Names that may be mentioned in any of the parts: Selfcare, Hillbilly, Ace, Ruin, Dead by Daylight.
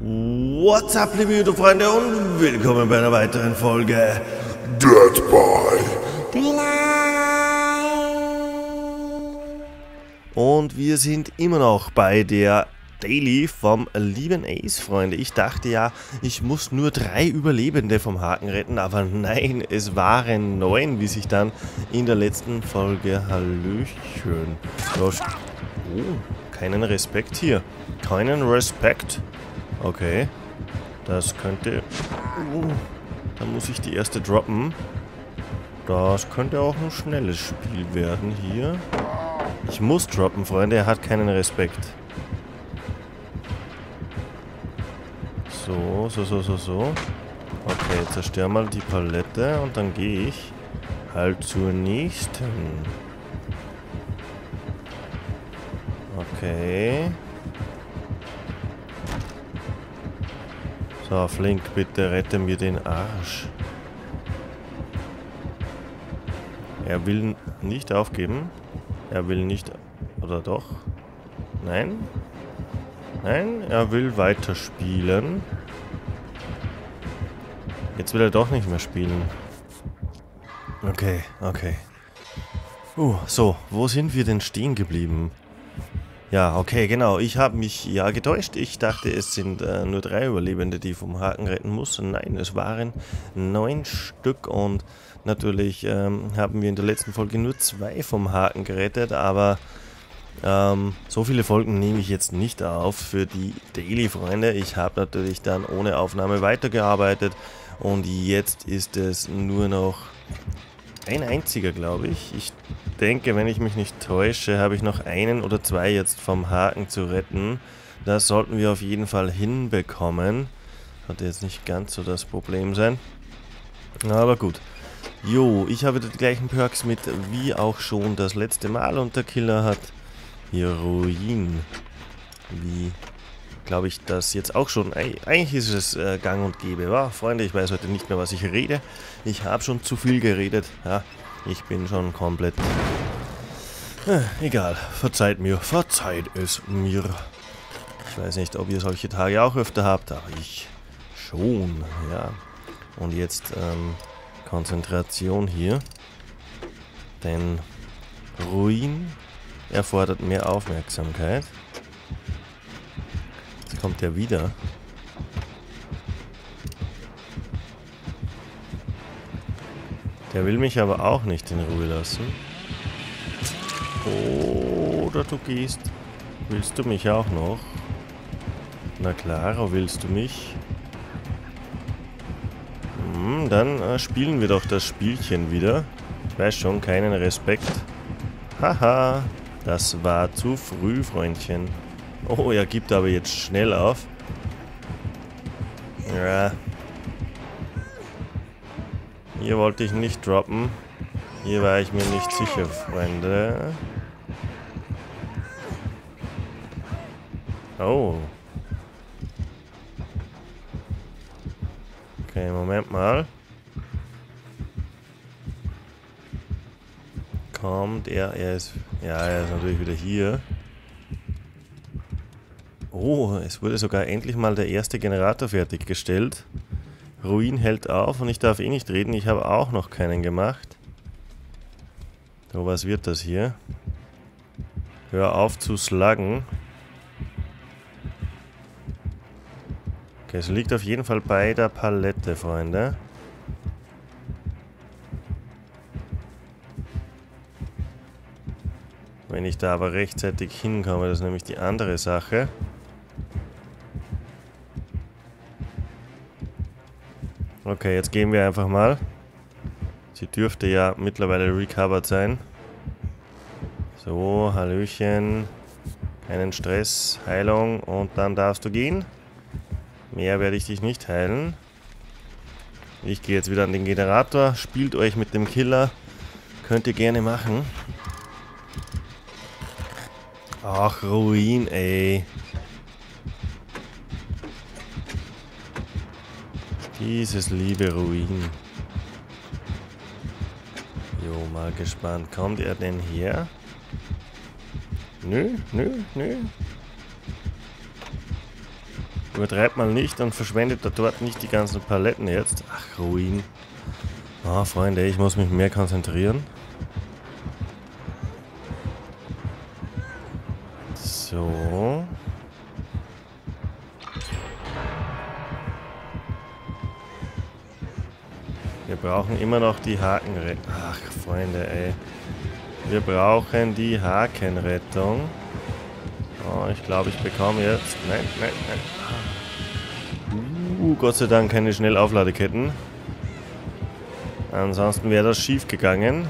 What's up, liebe YouTube-Freunde, und willkommen bei einer weiteren Folge Dead by Daylight. Und wir sind immer noch bei der Daily vom lieben Ace, Freunde. Ich dachte ja, ich muss nur 3 Überlebende vom Haken retten, aber nein, es waren 9, wie sich dann in der letzten Folge... Hallöchen. Oh, keinen Respekt hier. Keinen Respekt. Okay. Das könnte... Oh, da muss ich die erste droppen. Das könnte auch ein schnelles Spiel werden hier. Ich muss droppen, Freunde. Er hat keinen Respekt. So. Okay, zerstör mal die Palette und dann gehe ich halt zur nächsten. Okay. So, Flink, bitte rette mir den Arsch. Er will nicht aufgeben. Er will nicht... Oder doch? Nein? Nein, er will weiterspielen. Jetzt will er doch nicht mehr spielen. Okay. So, wo sind wir denn stehen geblieben? Ja, okay, genau. Ich habe mich ja getäuscht. Ich dachte, es sind nur 3 Überlebende, die vom Haken retten muss. Nein, es waren 9 Stück und natürlich haben wir in der letzten Folge nur 2 vom Haken gerettet, aber... so viele Folgen nehme ich jetzt nicht auf für die Daily-Freunde. Ich habe natürlich dann ohne Aufnahme weitergearbeitet und jetzt ist es nur noch ein einziger, glaube ich. Ich denke, wenn ich mich nicht täusche, habe ich noch einen oder 2 jetzt vom Haken zu retten. Das sollten wir auf jeden Fall hinbekommen. Sollte jetzt nicht ganz so das Problem sein. Aber gut. Jo, ich habe die gleichen Perks mit wie auch schon das letzte Mal und der Killer hat... Hier Ruin, wie glaube ich das jetzt auch schon, eigentlich ist es gang und gäbe, wa? Freunde, ich weiß heute nicht mehr, was ich rede, ich habe schon zu viel geredet, ja, ich bin schon komplett, egal, verzeiht es mir, ich weiß nicht, ob ihr solche Tage auch öfter habt, aber ich schon, ja, und jetzt Konzentration hier, denn Ruin erfordert mehr Aufmerksamkeit. Jetzt kommt er wieder. Der will mich aber auch nicht in Ruhe lassen. Oder du gehst. Willst du mich auch noch? Na klar, willst du mich? Hm, dann spielen wir doch das Spielchen wieder. Ich weiß schon, keinen Respekt. Haha. Das war zu früh, Freundchen. Oh, er gibt aber jetzt schnell auf. Ja. Hier wollte ich nicht droppen. Hier war ich mir nicht sicher, Freunde. Oh. Okay, Moment mal. Kommt, er ist... Ja, er ist natürlich wieder hier. Oh, es wurde sogar endlich mal der erste Generator fertiggestellt. Ruin hält auf und ich darf eh nicht reden. Ich habe auch noch keinen gemacht. So, was wird das hier? Hör auf zu sluggen. Okay, es liegt auf jeden Fall bei der Palette, Freunde. Wenn ich da aber rechtzeitig hinkomme, das ist nämlich die andere Sache. Okay, jetzt gehen wir einfach mal. Sie dürfte ja mittlerweile recovered sein. So, Hallöchen. Keinen Stress, Heilung und dann darfst du gehen. Mehr werde ich dich nicht heilen. Ich gehe jetzt wieder an den Generator. Spielt euch mit dem Killer. Könnt ihr gerne machen. Ach, Ruin, ey. Dieses liebe Ruin. Jo, mal gespannt. Kommt er denn her? Nö. Übertreibt mal nicht und verschwendet da dort nicht die ganzen Paletten jetzt. Ach, Ruin. Ah, Freunde, ich muss mich mehr konzentrieren. So. Wir brauchen immer noch die Hakenrettung. Ach, Freunde, ey. Wir brauchen die Hakenrettung. Oh, ich glaube, ich bekomme jetzt... Nein, nein, nein. Gott sei Dank keine Schnellaufladeketten. Ansonsten wäre das schief gegangen.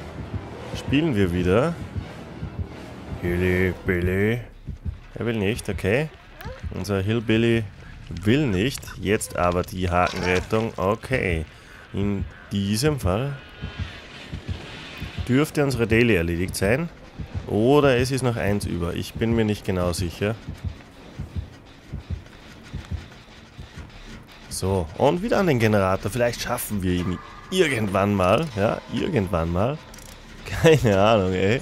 Spielen wir wieder. Hillbilly. Er will nicht, okay. Unser Hillbilly will nicht. Jetzt aber die Hakenrettung. Okay. In diesem Fall dürfte unsere Daily erledigt sein. Oder es ist noch eins über. Ich bin mir nicht genau sicher. So, und wieder an den Generator. Vielleicht schaffen wir ihn irgendwann mal. Ja, irgendwann mal. Keine Ahnung, ey.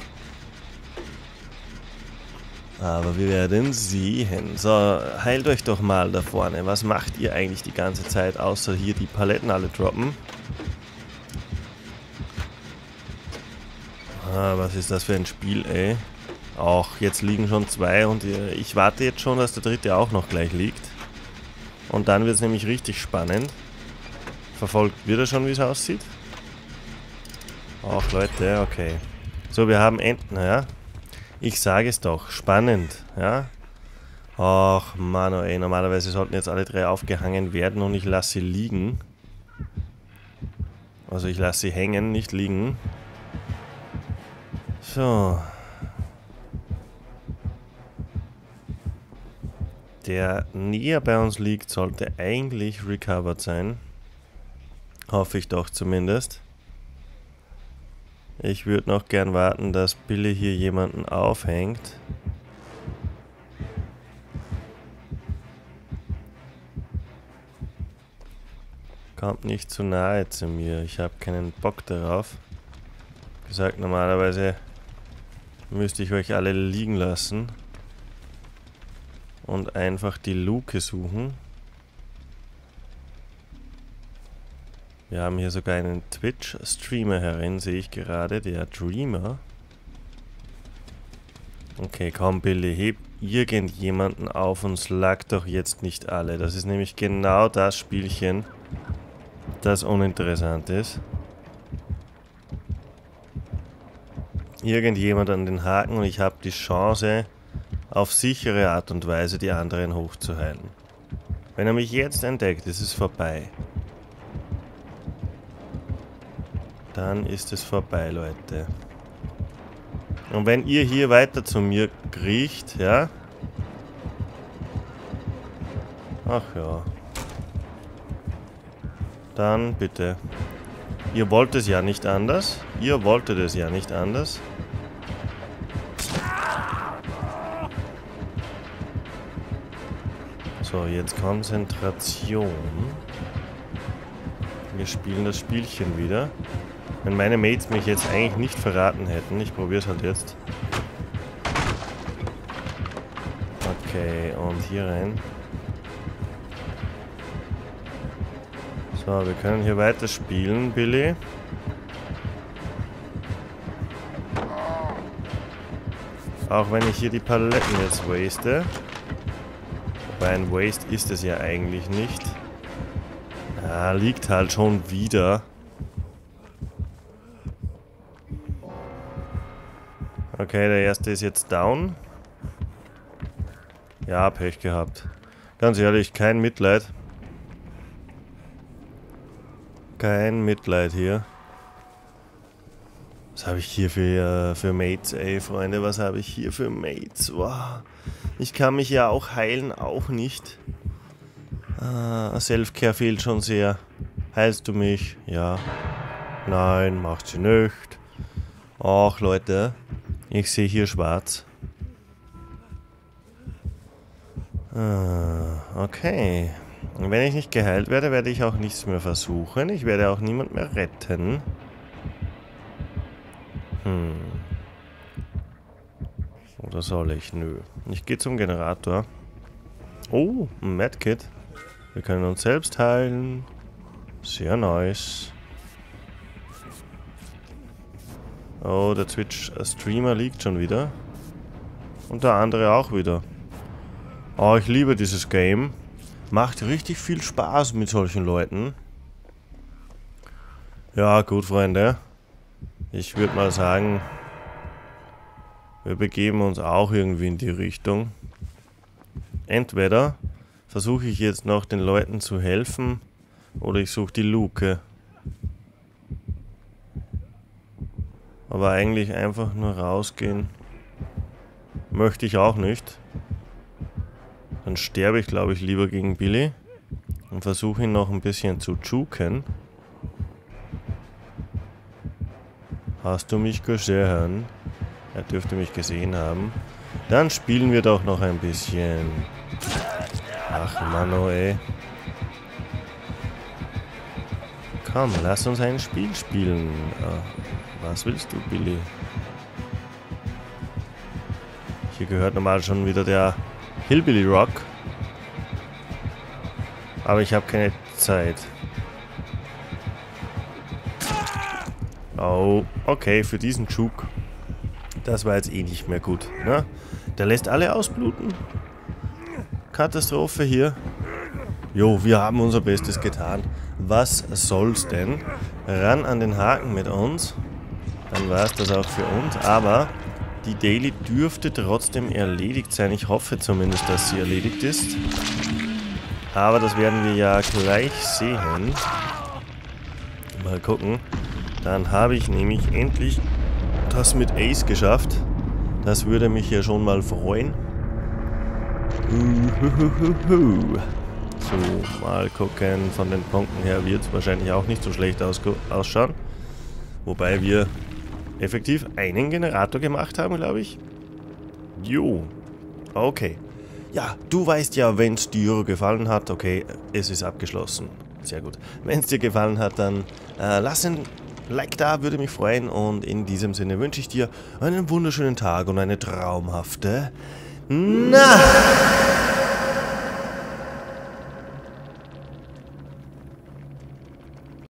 Aber wir werden sehen. So, heilt euch doch mal da vorne. Was macht ihr eigentlich die ganze Zeit, außer hier die Paletten alle droppen? Ah, was ist das für ein Spiel, ey? Auch jetzt liegen schon zwei und ich warte jetzt schon, dass der dritte auch noch gleich liegt. Und dann wird es nämlich richtig spannend. Verfolgt wird er schon, wie es aussieht? Auch Leute, okay. So, wir haben Enten, ja. Ich sage es doch, spannend, ja. Och, Mann, oh ey, normalerweise sollten jetzt alle drei aufgehangen werden und ich lasse sie liegen. Also ich lasse sie hängen, nicht liegen. So. Der näher bei uns liegt, sollte eigentlich recovered sein. Hoffe ich doch zumindest. Ich würde noch gern warten, dass Billy hier jemanden aufhängt. Kommt nicht zu nahe zu mir. Ich habe keinen Bock darauf. Wie gesagt, normalerweise müsste ich euch alle liegen lassen. Und einfach die Luke suchen. Wir haben hier sogar einen Twitch-Streamer herin, sehe ich gerade, der Dreamer. Okay, komm Billy, heb irgendjemanden auf und slagt doch jetzt nicht alle. Das ist nämlich genau das Spielchen, das uninteressant ist. Irgendjemand an den Haken und ich habe die Chance, auf sichere Art und Weise die anderen hochzuheilen. Wenn er mich jetzt entdeckt, ist es vorbei. Dann ist es vorbei, Leute. Und wenn ihr hier weiter zu mir kriecht, ja? Ach ja. Dann bitte. Ihr wollt es ja nicht anders. Ihr wolltet es ja nicht anders. So, jetzt Konzentration. Wir spielen das Spielchen wieder. Wenn meine Mates mich jetzt eigentlich nicht verraten hätten, ich probiere es halt jetzt. Okay, und hier rein. So, wir können hier weiterspielen, Billy. Auch wenn ich hier die Paletten jetzt waste. Wobei ein Waste ist es ja eigentlich nicht. Ah, liegt halt schon wieder. Okay, der erste ist jetzt down. Ja, Pech gehabt. Ganz ehrlich, kein Mitleid. Kein Mitleid hier. Was habe ich hier für Mates, ey, Freunde? Was habe ich hier für Mates? Wow. Ich kann mich ja auch heilen, auch nicht. Ah, Selfcare fehlt schon sehr. Heilst du mich? Ja. Nein, macht sie nicht. Ach, Leute. Ich sehe hier schwarz. Ah, okay. Und wenn ich nicht geheilt werde, werde ich auch nichts mehr versuchen. Ich werde auch niemand mehr retten. Hm. Oder soll ich? Nö. Ich gehe zum Generator. Oh, ein Medkit. Wir können uns selbst heilen. Sehr nice. Oh, der Twitch-Streamer liegt schon wieder. Und der andere auch wieder. Oh, ich liebe dieses Game. Macht richtig viel Spaß mit solchen Leuten. Ja, gut, Freunde. Ich würde mal sagen, wir begeben uns auch irgendwie in die Richtung. Entweder versuche ich jetzt noch den Leuten zu helfen oder ich suche die Luke. Aber eigentlich einfach nur rausgehen möchte ich auch nicht. Dann sterbe ich, glaube ich, lieber gegen Billy und versuche ihn noch ein bisschen zu juken. Hast du mich gesehen? Er dürfte mich gesehen haben. Dann spielen wir doch noch ein bisschen. Ach, Mano, ey. Komm, lass uns ein Spiel spielen. Oh, was willst du, Billy? Hier gehört normal schon wieder der Hillbilly Rock. Aber ich habe keine Zeit. Oh, okay, für diesen Juke. Das war jetzt eh nicht mehr gut, ne? Der lässt alle ausbluten. Katastrophe hier. Jo, wir haben unser Bestes getan. Was soll's denn? Ran an den Haken mit uns. Dann war's das auch für uns. Aber die Daily dürfte trotzdem erledigt sein. Ich hoffe zumindest, dass sie erledigt ist. Aber das werden wir ja gleich sehen. Mal gucken. Dann habe ich nämlich endlich das mit Ace geschafft. Das würde mich ja schon mal freuen. So, mal gucken. Von den Punkten her wird es wahrscheinlich auch nicht so schlecht ausschauen. Wobei wir effektiv einen Generator gemacht haben, glaube ich. Jo. Okay. Ja, du weißt ja, wenn es dir gefallen hat, okay, es ist abgeschlossen. Sehr gut. Wenn es dir gefallen hat, dann lass ihn... Like da, würde mich freuen, und in diesem Sinne wünsche ich dir einen wunderschönen Tag und eine traumhafte Nacht.